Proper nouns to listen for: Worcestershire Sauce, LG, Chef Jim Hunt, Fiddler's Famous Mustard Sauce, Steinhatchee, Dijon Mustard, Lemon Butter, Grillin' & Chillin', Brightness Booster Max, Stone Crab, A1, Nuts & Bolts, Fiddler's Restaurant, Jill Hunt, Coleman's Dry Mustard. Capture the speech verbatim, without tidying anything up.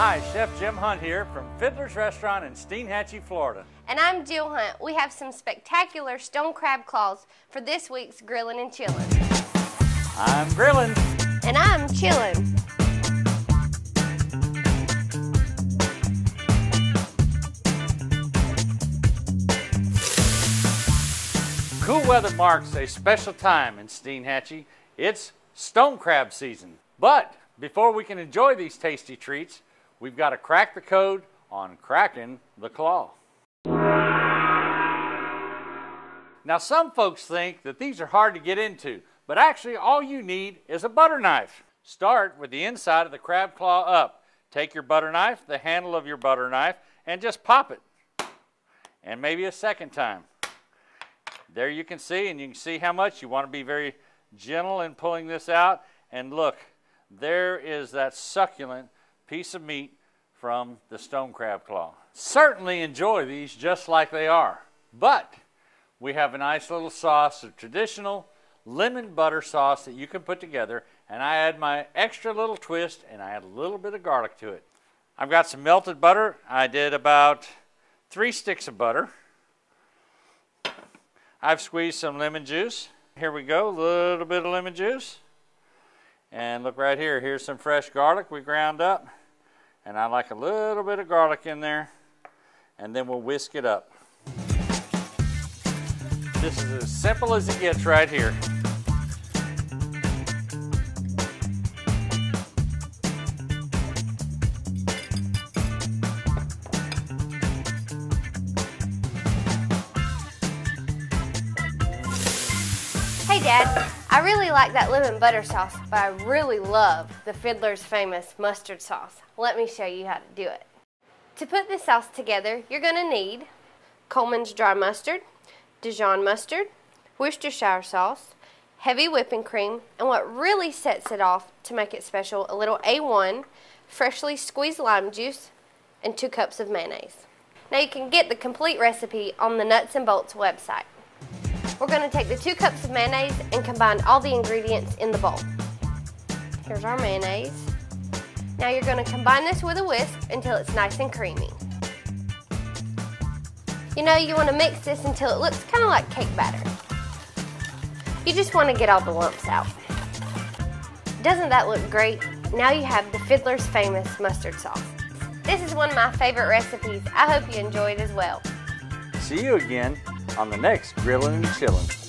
Hi, Chef Jim Hunt here from Fiddler's Restaurant in Steinhatchee, Florida. And I'm Jill Hunt. We have some spectacular stone crab claws for this week's Grillin' and Chillin'. I'm grillin'. And I'm chillin'. Cool weather marks a special time in Steinhatchee. It's stone crab season. But before we can enjoy these tasty treats, we've got to crack the code on cracking the claw. Now, some folks think that these are hard to get into, but actually all you need is a butter knife. Start with the inside of the crab claw up. Take your butter knife, the handle of your butter knife, and just pop it. And maybe a second time. There you can see, and you can see how much. You want to be very gentle in pulling this out. And look, there is that succulent piece of meat from the stone crab claw. Certainly enjoy these just like they are. But we have a nice little sauce, a traditional lemon butter sauce that you can put together. And I add my extra little twist, and I add a little bit of garlic to it. I've got some melted butter. I did about three sticks of butter. I've squeezed some lemon juice. Here we go, a little bit of lemon juice. And look right here, here's some fresh garlic we ground up. And I like a little bit of garlic in there. And then we'll whisk it up. This is as simple as it gets right here. Hey, Dad, I really like that lemon butter sauce, but I really love the Fiddler's Famous Mustard Sauce. Let me show you how to do it. To put this sauce together, you're going to need Coleman's Dry Mustard, Dijon Mustard, Worcestershire Sauce, heavy whipping cream, and what really sets it off to make it special, a little A one, freshly squeezed lime juice, and two cups of mayonnaise. Now you can get the complete recipe on the Nuts and Bolts website. We're going to take the two cups of mayonnaise and combine all the ingredients in the bowl. Here's our mayonnaise. Now you're going to combine this with a whisk until it's nice and creamy. You know, you want to mix this until it looks kind of like cake batter. You just want to get all the lumps out. Doesn't that look great? Now you have the Fiddler's Famous Mustard Sauce. This is one of my favorite recipes. I hope you enjoyed as well. See you again on the next Grillin' and Chillin'.